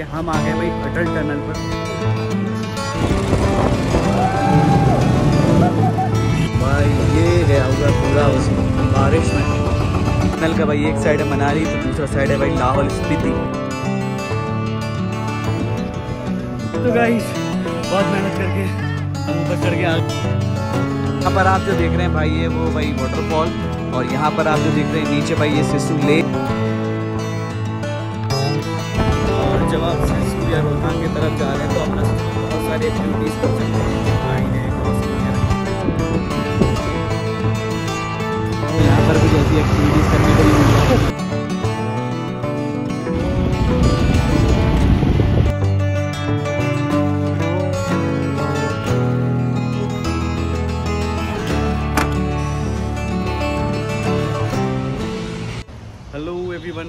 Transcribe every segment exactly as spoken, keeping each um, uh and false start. करके हम आ गए भाई अटल टनल पर। भाई ये है होगा पूरा उस बारिश में टनल का। भाई एक साइड है मनाली तो दूसरा साइड है भाई लाहौल स्पीति। तो गाइस बहुत मेहनत करके हम ऊपर चढ़ के आ गए। यहाँ पर आप जो देख रहे हैं भाई ये वो भाई वाटरफॉल, और यहाँ पर आप जो देख रहे हैं नीचे भाई ये सिस्सू लेक। और जब आप सिस्सू या रोहतांग की तरफ जा रहे हैं तो अपना बहुत सारे एक्टिविटीज कर सकते हैं। और यहाँ पर भी ऐसी एक्टिविटीज करने के लिए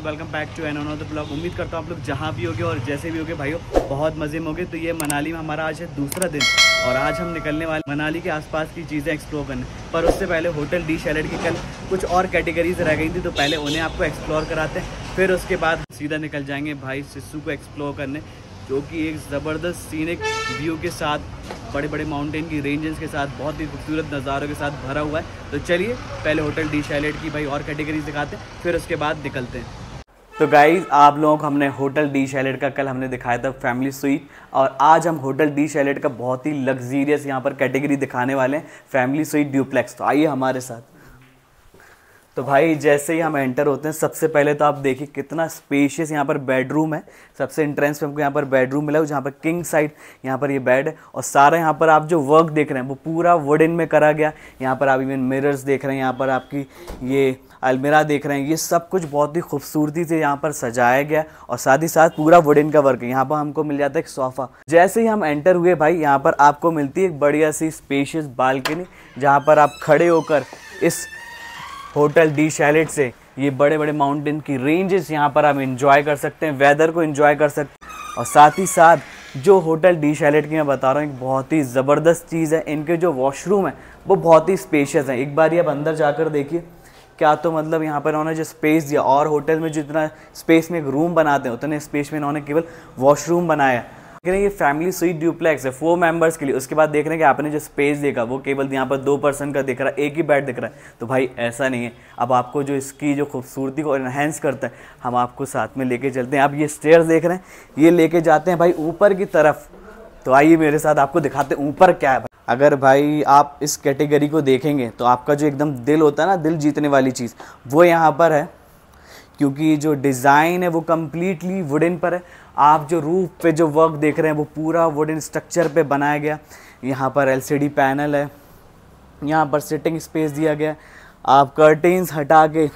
welcome back to another vlog. उम्मीद करता हूँ आप लोग जहाँ भी होगे और जैसे भी होगे भाइयों बहुत मज़े में होगे। तो ये मनाली में हमारा आज है दूसरा दिन और आज हम निकलने वाले मनाली के आसपास की चीज़ें एक्सप्लोर करने। पर उससे पहले होटल डी शैलेट की कल कुछ और कैटेगरीज रह गई थी तो पहले उन्हें आपको एक्सप्लोर कराते हैं, फिर उसके बाद सीधा निकल जाएंगे भाई सिस्सू को एक्सप्लोर करने, जो कि एक ज़बरदस्त सीनिक व्यू के साथ, बड़े बड़े माउंटेन की रेंजेस के साथ, बहुत ही खूबसूरत नज़ारों के साथ भरा हुआ है। तो चलिए पहले होटल डी शैलेट की भाई और कैटेगरीज दिखाते हैं, फिर उसके बाद निकलते हैं। तो गाइज़ आप लोगों को हमने होटल डी शैलेट का कल हमने दिखाया था फैमिली स्वीट, और आज हम होटल डी शैलेट का बहुत ही लग्जीरियस यहाँ पर कैटेगरी दिखाने वाले हैं, फैमिली स्वीट ड्यूप्लेक्स। तो आइए हमारे साथ। तो भाई जैसे ही हम एंटर होते हैं सबसे पहले तो आप देखिए कितना स्पेशियस यहाँ पर बेडरूम है। सबसे इंट्रेंस पे हमको यहाँ पर बेडरूम मिला है, जहाँ पर किंग साइड यहाँ पर ये बेड है, और सारा यहाँ पर आप जो वर्क देख रहे हैं वो पूरा वुडन में करा गया। यहाँ पर आप इवन मिरर्स देख रहे हैं, यहाँ पर आपकी ये अलमीरा देख रहे हैं, ये सब कुछ बहुत ही खूबसूरती से यहाँ पर सजाया गया और साथ ही साथ पूरा वुडन का वर्क है। यहाँ पर हमको मिल जाता है एक सोफ़ा। जैसे ही हम एंटर हुए भाई यहाँ पर आपको मिलती है एक बढ़िया सी स्पेशियस बालकनी, जहाँ पर आप खड़े होकर इस होटल डी शैलेट से ये बड़े बड़े माउंटेन की रेंजेस यहाँ पर आप एंजॉय कर सकते हैं, वेदर को एंजॉय कर सकते हैं। और साथ ही साथ जो होटल डी शैलेट की मैं बता रहा हूँ एक बहुत ही ज़बरदस्त चीज़ है, इनके जो वॉशरूम है वो बहुत ही स्पेशियस है। एक बार ये आप अंदर जाकर देखिए क्या, तो मतलब यहाँ पर इन्होंने जो स्पेस दिया, और होटल में जितना स्पेस में एक रूम बनाते हैं उतने स्पेस में इन्होंने केवल वॉशरूम बनाया। लेकिन ये फैमिली स्वीट ड्यूप्लेक्स है फोर मेंबर्स के लिए। उसके बाद देख रहे हैं कि आपने जो स्पेस देखा वो केवल यहाँ पर दो पर्सन का दिख रहा है, एक ही बेड दिख रहा है। तो भाई ऐसा नहीं है, अब आपको जो इसकी जो खूबसूरती को इन्हेंस करता है हम आपको साथ में लेके चलते हैं। आप ये स्टेयर्स देख रहे हैं, ये लेके जाते हैं भाई ऊपर की तरफ। तो आइए मेरे साथ आपको दिखाते हैं ऊपर क्या है। अगर भाई आप इस कैटेगरी को देखेंगे तो आपका जो एकदम दिल होता है ना, दिल जीतने वाली चीज़ वो यहाँ पर है, क्योंकि जो डिज़ाइन है वो कम्प्लीटली वुडन पर है। आप जो रूफ पे जो वर्क देख रहे हैं वो पूरा वुडन स्ट्रक्चर पे बनाया गया। यहाँ पर एलसीडी पैनल है, यहाँ पर सिटिंग स्पेस दिया गया। आप कर्टेंस हटा के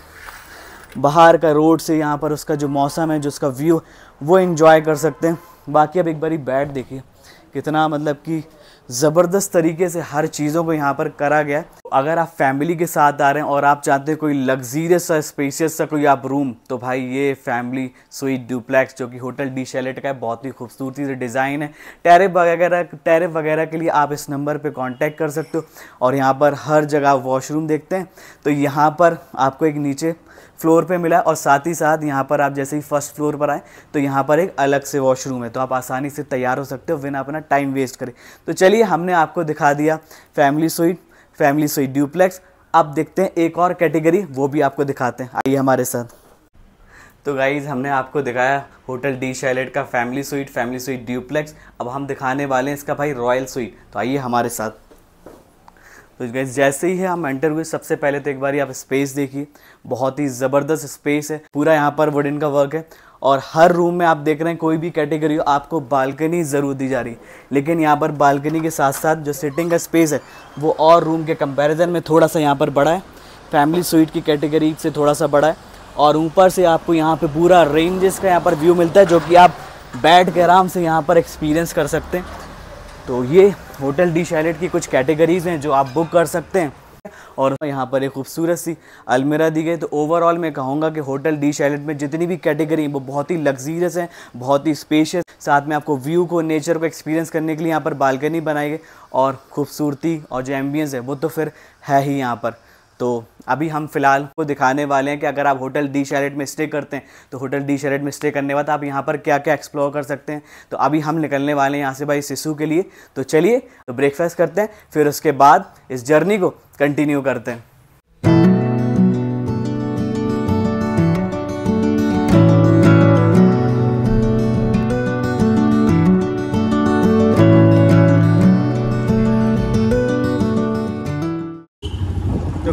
बाहर का रोड से यहाँ पर उसका जो मौसम है, जो उसका व्यू, वो एंजॉय कर सकते हैं। बाकी अब एक बारी बेड देखिए कितना मतलब कि ज़बरदस्त तरीके से हर चीज़ों को यहाँ पर करा गया है। अगर आप फैमिली के साथ आ रहे हैं और आप चाहते हैं कोई लग्जीरियस सा स्पेशियस सा कोई आप रूम, तो भाई ये फैमिली स्वीट ड्यूप्लेक्स जो कि होटल डी शैलेट का है, बहुत ही खूबसूरती से डिज़ाइन है। टैरिफ वगैरह टैरिफ वगैरह के लिए आप इस नंबर पे कांटेक्ट कर सकते हो। और यहाँ पर हर जगह वॉशरूम देखते हैं तो यहाँ पर आपको एक नीचे फ्लोर पे मिला, और साथ ही साथ यहाँ पर आप जैसे ही फर्स्ट फ्लोर पर आए तो यहाँ पर एक अलग से वॉशरूम है। तो आप आसानी से तैयार हो सकते हो बिना अपना टाइम वेस्ट करें। तो चलिए हमने आपको दिखा दिया family suite, family suite duplex. अब देखते हैं एक और कैटेगरी, वो भी आपको दिखाते हैं, आइए हमारे साथ। तो गाइज़ हमने आपको दिखाया होटल डी शैलेट का family suite, family suite duplex. अब हम दिखाने वाले हैं इसका भाई रॉयल स्वीट, तो आइए हमारे साथ। तो गाइस जैसे ही है हम एंटर हुए सबसे पहले तो एक बार आप स्पेस देखिए, बहुत ही ज़बरदस्त स्पेस है, पूरा यहाँ पर वुडन का वर्क है। और हर रूम में आप देख रहे हैं कोई भी कैटेगरी हो आपको बालकनी ज़रूर दी जा रही है, लेकिन यहाँ पर बालकनी के साथ साथ जो सिटिंग का स्पेस है वो और रूम के कंपैरिजन में थोड़ा सा यहाँ पर बड़ा है, फैमिली स्वीट की कैटेगरी से थोड़ा सा बड़ा है। और ऊपर से आपको यहाँ पर पूरा रेंजेस का यहाँ पर व्यू मिलता है, जो कि आप बैठ के आराम से यहाँ पर एक्सपीरियंस कर सकते हैं। तो ये होटल डी शैलेट की कुछ कैटेगरीज़ हैं जो आप बुक कर सकते हैं। और यहाँ पर एक खूबसूरत सी अलमीरा दी गई। तो ओवरऑल मैं कहूँगा कि होटल डी शैलेट में जितनी भी कैटेगरी हैं वो बहुत ही लग्जीरियस हैं, बहुत ही स्पेशियस। साथ में आपको व्यू को, नेचर को एक्सपीरियंस करने के लिए यहाँ पर बालकनी बनाई गई, और खूबसूरती और जो एम्बियंस है वो तो फिर है ही यहाँ पर। तो अभी हम फ़िलहाल को दिखाने वाले हैं कि अगर आप होटल डी शैलेट में स्टे करते हैं तो होटल डी शैलेट में स्टे करने के बाद आप यहाँ पर क्या क्या एक्सप्लोर कर सकते हैं। तो अभी हम निकलने वाले हैं यहाँ से भाई सिस्सू के लिए। तो चलिए तो ब्रेकफास्ट करते हैं, फिर उसके बाद इस जर्नी को कंटिन्यू करते हैं।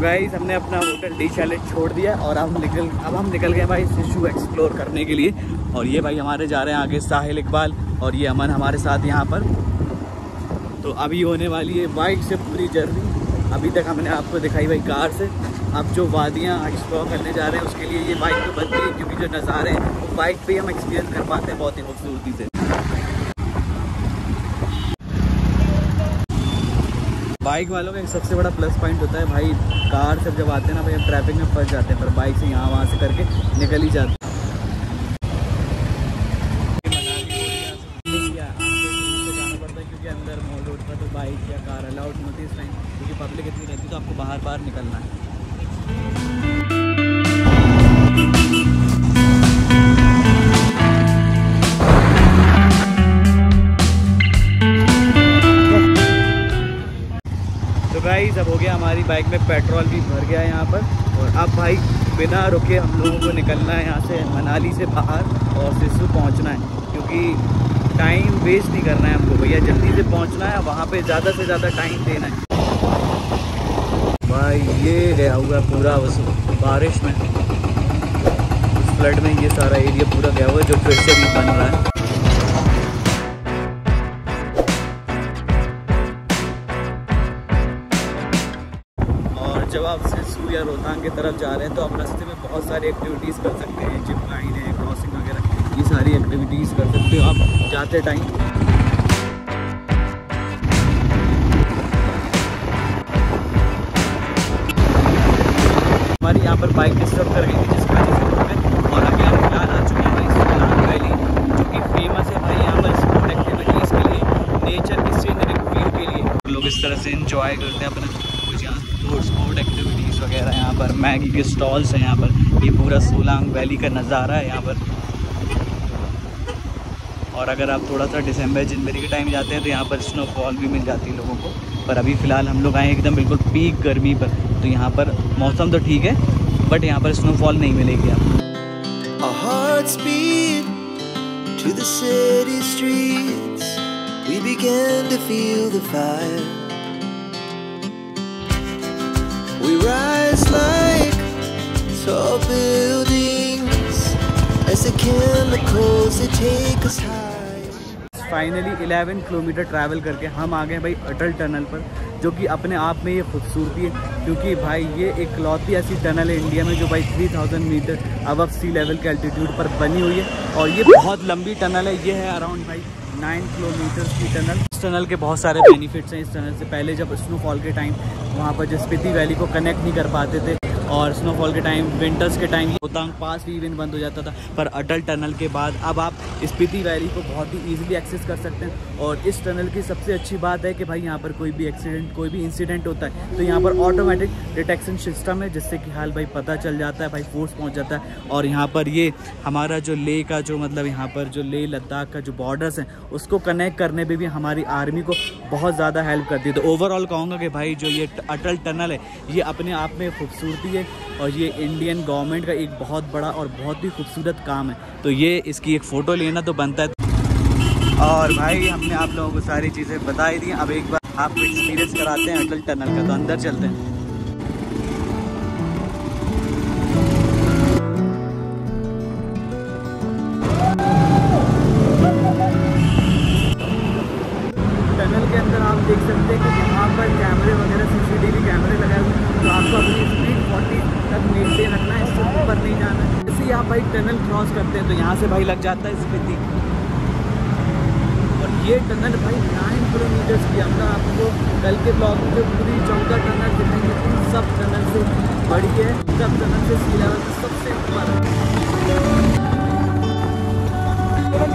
गाइस हमने अपना होटल डी शैलेट छोड़ दिया और अब निकल अब हम निकल गए भाई सिस्सू एक्सप्लोर करने के लिए। और ये भाई हमारे जा रहे हैं आगे साहिल इकबाल और ये अमन हमारे साथ यहाँ पर। तो अभी होने वाली है बाइक से पूरी जर्नी। अभी तक हमने आपको दिखाई भाई कार से। अब जो वादियाँ एक्सप्लोर करने जा रहे हैं उसके लिए ये बाइक तो बनती है, क्योंकि जो नज़ारे हैं वो बाइक पर हम एक्सपीरियंस कर पाते हैं बहुत ही खूबसूरती से। बाइक वालों का एक सबसे बड़ा प्लस पॉइंट होता है भाई, कार से जब आते हैं ना भाई हम ट्रैफिक में फंस जाते हैं, पर बाइक से यहाँ वहाँ से करके निकल ही जाते हैं, क्योंकि अंदर मॉल रोड पर तो बाइक या कार अलाउड नहीं होती इस टाइम, क्योंकि पब्लिक इतनी रहती है तो आपको बाहर बाहर निकलना है। गाइस अब हो गया, हमारी बाइक में पेट्रोल भी भर गया है यहाँ पर। और अब भाई बिना रुके हम लोगों को निकलना है यहाँ से, मनाली से बाहर और सिस्सू पहुँचना है, क्योंकि टाइम वेस्ट नहीं करना है हमको भैया, जल्दी से पहुँचना है, वहाँ पे ज़्यादा से ज़्यादा टाइम देना है। भाई ये गया हुआ पूरा बारिश में, उस फ्लड में ये सारा एरिया पूरा गया हुआ है जो फिर से भी बन रहा है। जब आप सिस्सू या रोहतांग की तरफ जा रहे हैं तो आप रास्ते में बहुत सारी एक्टिविटीज़ कर सकते हैं, जिप लाइन है, क्रॉसिंग वगैरह, ये सारी एक्टिविटीज़ कर सकते हो आप जाते टाइम। हमारी यहाँ पर बाइक डिस्टर्ब कर गई थी जिस वजह से हमें, और अभी आप फिलहाल आ चुके हैं भाई सोलांग वैली, जो कि फेमस है भाई यहाँ पर स्पोर्ट एक्टिविटीज़ के लिए, नेचर की सीनरी व्यू के लिए। लोग इस तरह से इंजॉय करते हैं अपना स्पोर्ट एक्टिविटीज़ वगैरह। यहाँ पर मैगी के स्टॉल्स हैं यहाँ पर, ये पूरा सोलांग वैली का नज़ारा है यहाँ पर। और अगर आप थोड़ा सा दिसंबर जनवरी के टाइम जाते हैं तो यहाँ पर स्नोफॉल भी मिल जाती है लोगों को, पर अभी फ़िलहाल हम लोग आए एकदम बिल्कुल पीक गर्मी पर, तो यहाँ पर मौसम तो ठीक है बट यहाँ पर स्नोफॉल नहीं मिलेगी आपको। We rise like tall buildings as the chemicals they take us high. Finally eleven kilometre travel करके हम आ गए भाई अटल टनल पर, जो कि अपने आप में ये खूबसूरती है, क्योंकि भाई ये एक लौती ऐसी टनल है इंडिया में जो भाई तीन हज़ार मीटर अबव सी लेवल के एल्टीट्यूड पर बनी हुई है। और ये बहुत लंबी टनल है, ये है अराउंड भाई नौ किलोमीटर की टनल। इस टनल के बहुत सारे बेनिफिट्स हैं। इस टनल से पहले जब स्नोफॉल के टाइम वहाँ पर जो स्पीति वैली को कनेक्ट नहीं कर पाते थे, और स्नोफॉल के टाइम विंटर्स के टाइम रोहतांग पास भी इवन बंद हो जाता था, पर अटल टनल के बाद अब आप स्पीति वैली को बहुत ही ईजिली एक्सेस कर सकते हैं। और इस टनल की सबसे अच्छी बात है कि भाई यहाँ पर कोई भी एक्सीडेंट कोई भी इंसिडेंट होता है तो यहाँ पर ऑटोमेटिक डिटेक्शन सिस्टम है, जिससे कि हाल भाई पता चल जाता है, भाई फोर्स पहुँच जाता है। और यहाँ पर ये हमारा जो लेह का जो मतलब यहाँ पर जो लेह लद्दाख का जो बॉर्डर्स हैं उसको कनेक्ट करने में भी हमारी आर्मी को बहुत ज़्यादा हेल्प करती है। तो ओवरऑल कहूँगा कि भाई जो ये अटल टनल है ये अपने आप में खूबसूरती है, और ये इंडियन गवर्नमेंट का एक बहुत बड़ा और बहुत ही खूबसूरत काम है, तो ये इसकी एक फ़ोटो लेना तो बनता है। और भाई हमने आप लोगों को सारी चीज़ें बता ही दी, अब एक बार आपको एक्सपीरियंस कराते हैं अटल टनल का, तो अंदर चलते हैं। टनल के अंदर आप देख सकते हैं कि यहाँ पर कैमरे वगैरह सीसीटीवी कैमरे लगाए हुए हैं, तो आपको अपनी स्पीड तक मेंटेन रखना है, इससे ऊपर नहीं जाना है। जैसे ही आप भाई टनल क्रॉस करते हैं तो यहाँ से भाई लग जाता है स्पीति, और ये टनल भाई नाइन किलोमीटर्स की। हम आपको कल के ब्लॉग में पूरी चौदह टनल दिखाएंगे, सब टनल से बड़ी है, सब टनल से सी लेवल से सबसे ऊपर है। तो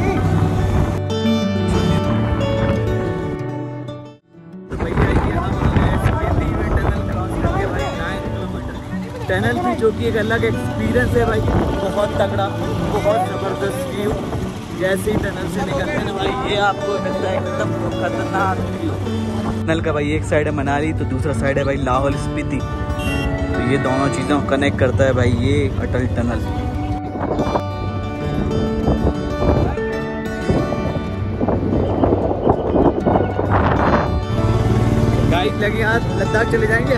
भैया यहाँ पर टनल क्रॉस करके भाई नाइन किलोमीटर जो कि एक अलग एक्सपीरियंस है भाई, बहुत तगड़ा, बहुत ज़बरदस्त व्यू। जैसे ही टनल से निकलते हैं भाई ये आपको मिलता है एकदम खतरनाक व्यू। टनल का भाई एक साइड है मनाली तो दूसरा साइड है भाई लाहौल स्पीति, तो ये दोनों चीज़ों को कनेक्ट करता है भाई ये अटल टनल। लगे हाथ लद्दाख चले जाएंगे।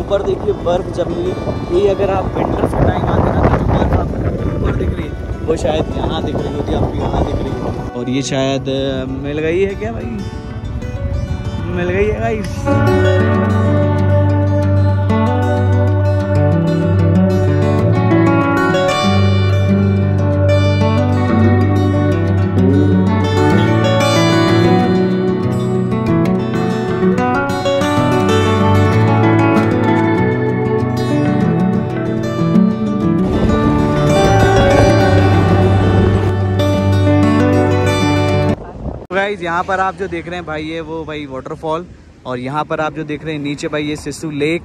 ऊपर देखिए बर्फ जमी हुई, ये अगर आप विंटर्स का टाइम आते ना तो बर्फ आपको ऊपर दिख रही है, वो शायद यहाँ दिख रही होती है, आपको यहाँ दिख रही है। और ये शायद मिल गई है क्या भाई, मिल गई है गाइस। यहाँ पर आप जो देख रहे हैं भाई ये वो भाई वाटरफॉल, और यहाँ पर आप जो देख रहे हैं नीचे भाई ये सिस्सू लेक,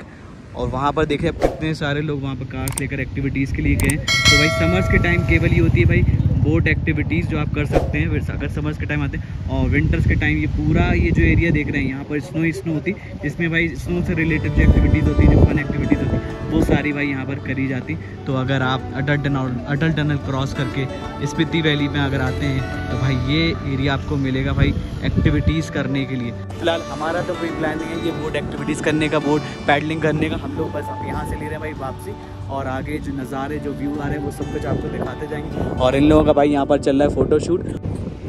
और वहाँ पर देख रहे हैं कितने सारे लोग वहाँ पर कार्स लेकर एक्टिविटीज़ के लिए गए। तो भाई समर्स के टाइम केवल ये होती है भाई बोट एक्टिविटीज़ जो आप कर सकते हैं अगर समर्स के टाइम आते हैं, और विंटर्स के टाइम ये पूरा ये जो एरिया देख रहे हैं यहाँ पर स्नो ही स्नो होती, जिसमें भाई स्नो से रिलेटेड जो एक्टिविटीज़ होती है, जो फन एक्टिविटीज़ होती है, वो सारी भाई यहाँ पर करी जाती। तो अगर आप Atal tunnel Atal tunnel cross करके स्पीति वैली में अगर आते हैं तो भाई ये एरिया आपको मिलेगा भाई एक्टिविटीज़ करने के लिए। फिलहाल हमारा तो कोई प्लान नहीं है ये बोट एक्टिविटीज़ करने का, बोट पैडलिंग करने का, हम लोग बस आप यहाँ से ले रहे हैं भाई वापसी, और आगे जो नज़ारे जो व्यू आ रहे हैं वो सब कुछ आपको दिखाते जाएंगे। और इन लोगों का भाई यहाँ पर चल रहा है फ़ोटोशूट,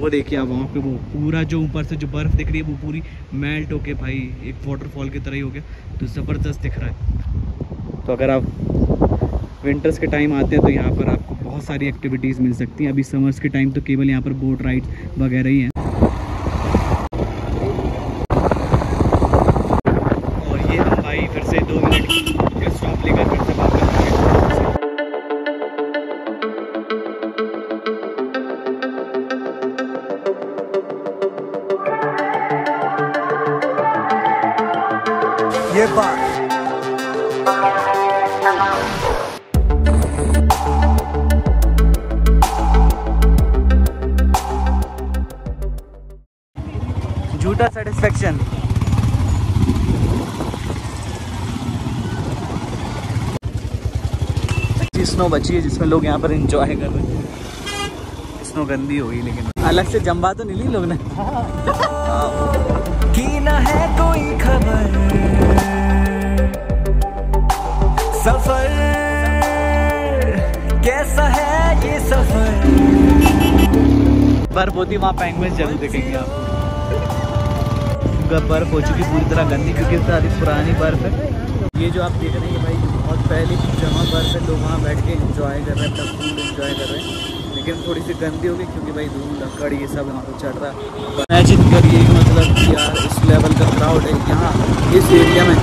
वो देखिए आप वहाँ पे वो पूरा जो ऊपर से जो बर्फ़ दिख रही है वो पूरी मेल्ट होके भाई एक वाटरफॉल की तरह ही हो गया, तो ज़बरदस्त दिख रहा है। तो अगर आप विंटर्स के टाइम आते हैं तो यहाँ पर आपको बहुत सारी एक्टिविटीज़ मिल सकती हैं। अभी समर्स के टाइम तो केवल यहाँ पर बोट राइड वगैरह ही हैं। ये बात झूठा सेटिस्फेक्शन। स्नो बची है जिसमें लोग यहाँ पर एंजॉय कर रहे हैं। स्नो गंदी हो गई लेकिन अलग से जम्बा तो नहीं ली लोग ने। की ना है कोई खबर सफर कैसा है ये सफर। बर्फ होती वहाँ पैंगुइन जरूर देखेंगे आप। बर्फ हो चुकी पूरी तरह गंदी क्योंकि सारी पुरानी बर्फ है। ये जो आप देख रहे हैं भाई बहुत पहले जहाँ बर्फ है लोग वहाँ बैठ के इंजॉय कर रहे हैं, तब फूल इंजॉय कर रहे हैं, लेकिन थोड़ी सी गंदी होगी क्योंकि भाई धूल लकड़ ये सब वहाँ पर चढ़ रहा। इमेजिन करिए मतलब यार इस लेवल का क्राउड है यहाँ इस एरिया में,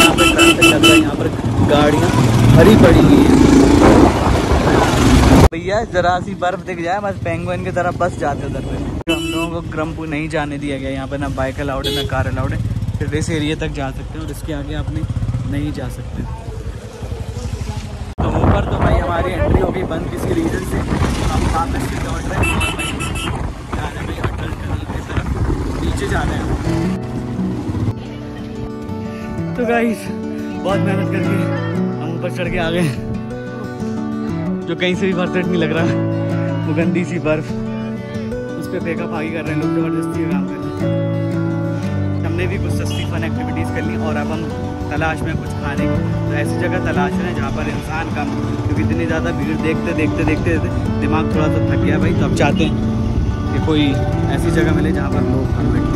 यहाँ पर ट्रैफिक लग रहा है, यहाँ पर गाड़ियाँ हरी पड़ी हुई है। भैया जरा सी बर्फ दिख जाए बस पेंगुइन की तरफ बस जाते उधर पे। हम लोगों को ग्रम्पू नहीं जाने दिया गया, यहाँ पर ना बाइक अलाउड है ना कार अलाउड है, फिर इस एरिया तक जा सकते हैं और इसके आगे आपने नहीं जा सकते। तो ऊपर तो भाई हमारी एंट्री हो गई बंद किसी रीजन से, हम वापस से लौट रहे हैं भाई अटल टनल की तरफ नीचे जा रहे हैं। तो गाइस बहुत मेहनत करके हम ऊपर चढ़ के आ गए, जो कहीं से भी वर्थ इट नहीं लग रहा, वो गंदी सी बर्फ उस पर फेंका फाकी कर रहे हैं लोग, ज़बरदस्ती का काम कर रहे हैं। हमने भी कुछ सस्ती फन एक्टिविटीज़ कर ली और अब हम तलाश में कुछ खाने की, तो ऐसी जगह तलाश में जहाँ पर इंसान कम, क्योंकि इतनी ज़्यादा भीड़ देखते देखते देखते दिमाग थोड़ा सा थक गया भाई। तो अब चाहते हैं कि कोई ऐसी जगह मिले जहाँ पर लोग कम बैठे।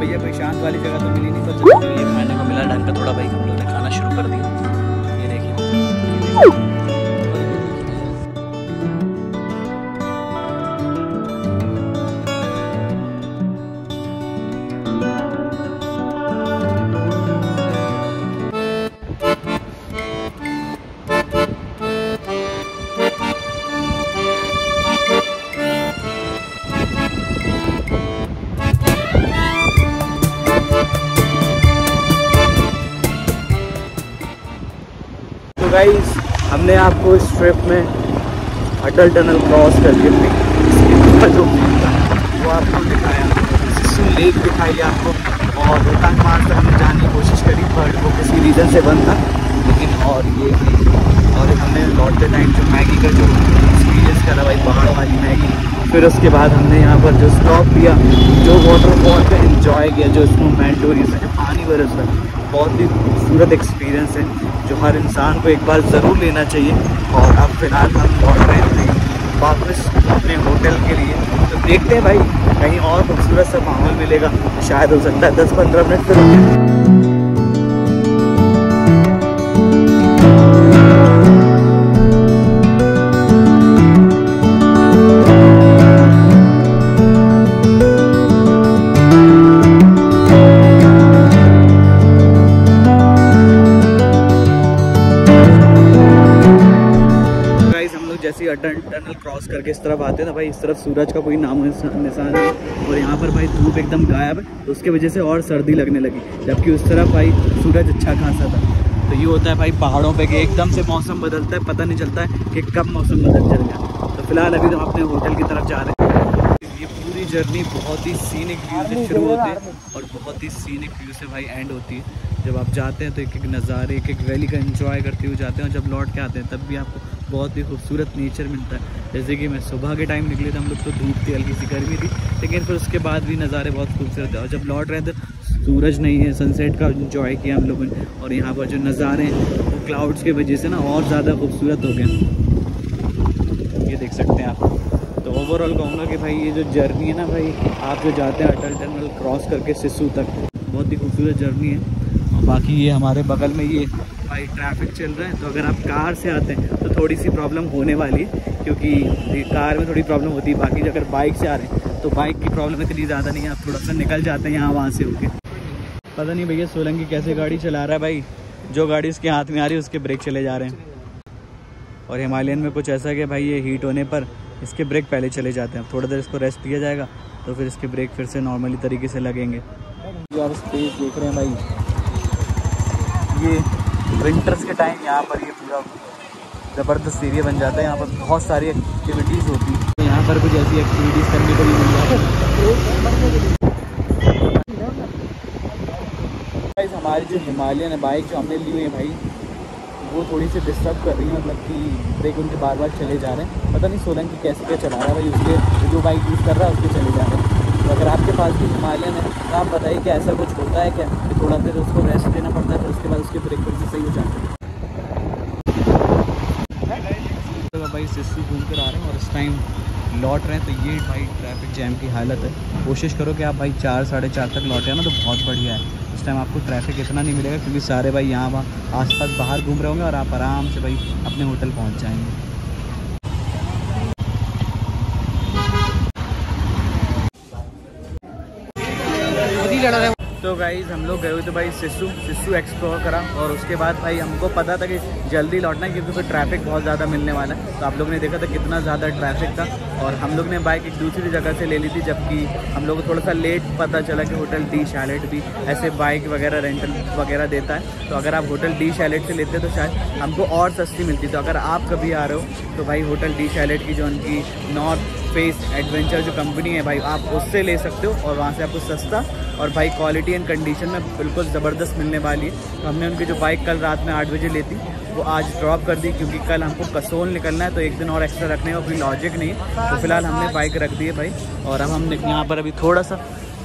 भैया कोई शांत वाली जगह तो मिली नहीं, तो जब ये खाने को मिला ढंग का थोड़ा भाई हम लोग ने खाना शुरू कर दिया। ये देखिए गाइस हमने आपको इस ट्रिप में अटल टनल क्रॉस करके जो वो आपको दिखाया, सिस्सू लेक दिखाई आपको, और रोहतांग मार्ग पर हमने जाने की कोशिश करी बट वो किसी रीज़न से बंद था लेकिन, और ये और हमने लौटते टाइम जो मैगी का जो एक्सपीरियंस करा भाई, पहाड़ वाली मैगी। फिर उसके बाद हमने यहाँ पर जो स्टॉप किया, जो वाटरफॉल का एंजॉय किया, जो स्नो मेल्ट हो रही है, जो पानी बरस रहा है, बहुत ही खूबसूरत एक्सपीरियंस है जो हर इंसान को एक बार ज़रूर लेना चाहिए। और अब फिलहाल हम लौट रहे थे वापस अपने होटल के लिए, तो देखते हैं भाई कहीं और खूबसूरत सा माहौल मिलेगा, शायद हो सकता है दस पंद्रह मिनट तक। अटल टनल क्रॉस करके इस तरफ आते हैं ना भाई, इस तरफ सूरज का कोई नाम निशान है और यहाँ पर भाई धूप एकदम गायब है, तो उसके वजह से और सर्दी लगने लगी, जबकि उस तरफ भाई सूरज अच्छा खासा था। तो ये होता है भाई पहाड़ों पे कि एकदम से मौसम बदलता है, पता नहीं चलता है कि कब मौसम बदल जाएगा। तो फिलहाल अभी हम अपने होटल की तरफ जा रहे हैं। ये पूरी जर्नी बहुत ही सीनिक व्यू से शुरू होती है और बहुत ही सीनिक व्यू से भाई एंड होती है। जब आप जाते हैं तो एक एक नज़ारे, एक एक वैली का एंजॉय करते हुए जाते हैं, और जब लौट के आते हैं तब भी आपको बहुत ही खूबसूरत नेचर मिलता है। जैसे कि मैं सुबह के टाइम निकले थे हम लोग तो धूप थी, हल्की सी गर्मी थी, लेकिन फिर उसके बाद भी नज़ारे बहुत खूबसूरत थे। और जब लौट रहे थे सूरज नहीं है, सनसेट का एंजॉय किया हम लोगों ने, और यहाँ पर जो नज़ारे हैं वो तो क्लाउड्स की वजह से ना और ज़्यादा खूबसूरत हो गए, ये देख सकते हैं आप। तो ओवरऑल कहूँगा कि भाई ये जो जर्नी है ना भाई, आप जो जाते हैं अटल टनल क्रॉस करके सिस्सू तक, बहुत ही खूबसूरत जर्नी है। बाकी ये हमारे बगल में ये भाई ट्रैफिक चल रहा है, तो अगर आप कार से आते हैं तो थोड़ी सी प्रॉब्लम होने वाली है, क्योंकि कार में थोड़ी प्रॉब्लम होती है। बाकी अगर बाइक से आ रहे हैं तो बाइक की प्रॉब्लम इतनी ज़्यादा नहीं है, आप थोड़ा सा निकल जाते हैं यहाँ वहाँ से होके। पता नहीं भैया सोलंकी कैसे गाड़ी चला रहा है भाई, जो गाड़ी उसके हाथ में आ रही है उसके ब्रेक चले जा रहे हैं। और हिमालयन में कुछ ऐसा कि भाई ये हीट होने पर इसके ब्रेक पहले चले जाते हैं, थोड़ा देर इसको रेस्ट दिया जाएगा तो फिर इसके ब्रेक फिर से नॉर्मली तरीके से लगेंगे। यार स्पेस देख रहे हैं भाई, ये विंटर्स के टाइम यहाँ पर ये पूरा ज़बरदस्त एरिया बन जाता है, यहाँ पर बहुत सारी एक्टिविटीज़ होती है, तो यहाँ पर कुछ ऐसी एक्टिविटीज़ करने को भी मिल जाती है। हमारी जो हिमालयन है बाइक जो हमने ली हुई है भाई, वो थोड़ी सी डिस्टर्ब कर रही है, मतलब कि ब्रेक उनके बार बार चले जा रहे हैं, पता नहीं सोलंकी की कैसे क्या चला रहा है भाई, उसके जो बाइक यूज़ कर रहा है उसके चले जा रहे हैं। तो अगर आपके पास भी हिमालयन है तो आप बताइए कि ऐसा कुछ होता है क्या, थोड़ा देर उसको रेस्ट देना पड़ता है, फिर उसके बाद उसके ब्रेक पर भी सही हो जाता है। तो भाई सिस्सू घूम कर आ रहे हैं और इस टाइम लौट रहे हैं, तो ये भाई ट्रैफिक जैम की हालत है। कोशिश करो कि आप भाई चार साढ़े चार तक लौटे ना तो बहुत बढ़िया है, इस टाइम आपको ट्रैफिक इतना नहीं मिलेगा क्योंकि सारे भाई यहाँ वहाँ आस पास बाहर घूम रहे होंगे और आप आराम से भाई अपने होटल पहुँच जाएँगे। तो गाइस हम लोग गए हुए तो भाई सिस्सू सिस्सू एक्सप्लोर करा, और उसके बाद भाई हमको पता था कि जल्दी लौटना है क्योंकि फिर ट्रैफिक बहुत ज़्यादा मिलने वाला है। तो आप लोगों ने देखा था कितना ज़्यादा ट्रैफिक था, और हम लोग ने बाइक एक दूसरी जगह से ले ली थी, जबकि हम लोग को थोड़ा सा लेट पता चला कि होटल डी शैलेट भी ऐसे बाइक वगैरह रेंटल वगैरह देता है। तो अगर आप होटल डी शैलेट से लेते तो शायद हमको और सस्ती मिलती। तो अगर आप कभी आ रहे हो तो भाई होटल डी शैलेट की जो उनकी नॉर्थ फेस एडवेंचर जो कंपनी है भाई, आप उससे ले सकते हो, और वहाँ से आपको सस्ता और भाई क्वालिटी एंड कंडीशन में बिल्कुल ज़बरदस्त मिलने वाली है। तो हमने उनकी जो बाइक कल रात में आठ बजे ली थी वो आज ड्रॉप कर दी, क्योंकि कल हमको कसोल निकलना है, तो एक दिन और एक्स्ट्रा रखने का कोई लॉजिक नहीं। तो फिलहाल हमने बाइक रख दी है भाई, और अब हम यहाँ पर अभी थोड़ा सा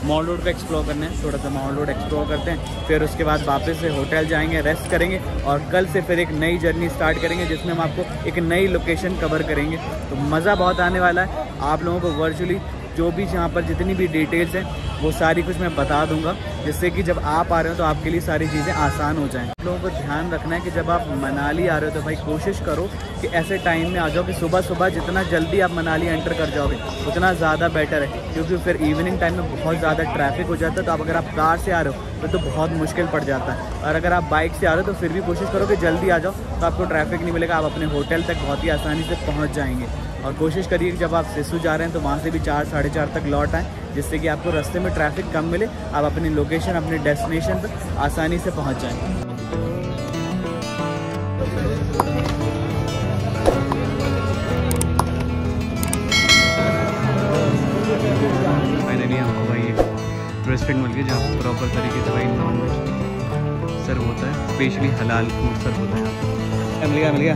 मॉल रोड को एक्सप्लोर करना है, थोड़ा सा मॉल रोड एक्सप्लोर करते हैं, फिर उसके बाद वापस से होटल जाएंगे, रेस्ट करेंगे, और कल से फिर एक नई जर्नी स्टार्ट करेंगे जिसमें हम आपको एक नई लोकेशन कवर करेंगे। तो मज़ा बहुत आने वाला है, आप लोगों को वर्चुअली जो भी यहाँ पर जितनी भी डिटेल्स हैं वो सारी कुछ मैं बता दूंगा, जिससे कि जब आप आ रहे हो तो आपके लिए सारी चीज़ें आसान हो जाएँ। आप लोगों को ध्यान रखना है कि जब आप मनाली आ रहे हो तो भाई कोशिश करो कि ऐसे टाइम में आ जाओ कि सुबह सुबह जितना जल्दी आप मनाली एंटर कर जाओगे उतना ज़्यादा बेटर है, क्योंकि फिर इवनिंग टाइम में बहुत ज़्यादा ट्रैफिक हो जाता है। तो आप अगर आप कार से आ रहे हो तो, तो बहुत मुश्किल पड़ जाता है, और अगर आप बाइक से आ रहे हो तो फिर भी कोशिश करो कि जल्दी आ जाओ, तो आपको ट्रैफिक नहीं मिलेगा, आप अपने होटल तक बहुत ही आसानी से पहुँच जाएँगे। और कोशिश करिए कि जब आप सिस्सू जा रहे हैं तो वहाँ से भी चार साढ़े चार तक लौट आएँ, जिससे कि आपको रास्ते में ट्रैफिक कम मिले, आप अपनी लोकेशन अपने डेस्टिनेशन पर आसानी से पहुँच जाएँ। लिए हमको भाई एक रेस्टोरेंट मिल गया जहाँ प्रॉपर तरीके से भाई नॉन वेज सर्व होता है, स्पेशली हलाल फूड सर्व होता है। मिल गया मिल गया।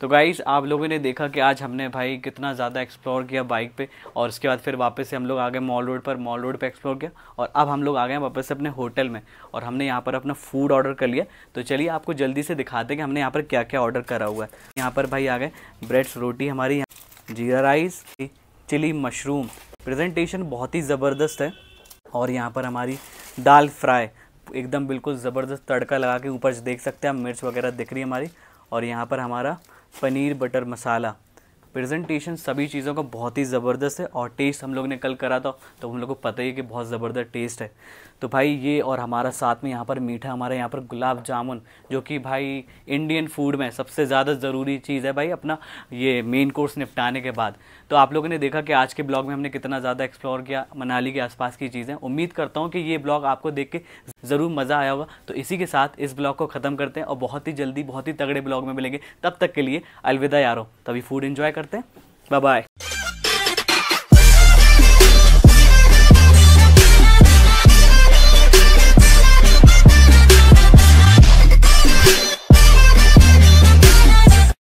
तो गाइस आप लोगों ने देखा कि आज हमने भाई कितना ज़्यादा एक्सप्लोर किया बाइक पे, और उसके बाद फिर वापस से हम लोग आ गए मॉल रोड पर, मॉल रोड पे एक्सप्लोर किया, और अब हम लोग आ गए हैं वापस से अपने होटल में और हमने यहाँ पर अपना फूड ऑर्डर कर लिया। तो चलिए आपको जल्दी से दिखाते हैं कि हमने यहाँ पर क्या क्या ऑर्डर करा हुआ है। यहाँ पर भाई आ गए ब्रेड्स, रोटी हमारी यहाँ, जीरा राइस, चिली मशरूम, प्रेजेंटेशन बहुत ही ज़बरदस्त है। और यहाँ पर हमारी दाल फ्राई एकदम बिल्कुल ज़बरदस्त तड़का लगा के, ऊपर से देख सकते हैं आप मिर्च वगैरह दिख रही है हमारी। और यहाँ पर हमारा पनीर बटर मसाला, प्रेजेंटेशन सभी चीज़ों का बहुत ही ज़बरदस्त है। और टेस्ट हम लोग ने कल करा था तो हम लोग को पता ही है कि बहुत ज़बरदस्त टेस्ट है। तो भाई ये, और हमारा साथ में यहाँ पर मीठा, हमारे यहाँ पर गुलाब जामुन, जो कि भाई इंडियन फूड में सबसे ज़्यादा ज़रूरी चीज़ है भाई अपना ये मेन कोर्स निपटाने के बाद। तो आप लोगों ने देखा कि आज के ब्लॉग में हमने कितना ज़्यादा एक्सप्लोर किया मनाली के आसपास की चीज़ें। उम्मीद करता हूँ कि ये ब्लॉग आपको देख के ज़रूर मज़ा आया होगा। तो इसी के साथ इस ब्लॉग को ख़त्म करते हैं और बहुत ही जल्दी बहुत ही तगड़े ब्लॉग में मिलेंगे। तब तक के लिए अलविदा यारो। तभी फूड इन्जॉय करते हैं। Bye bye.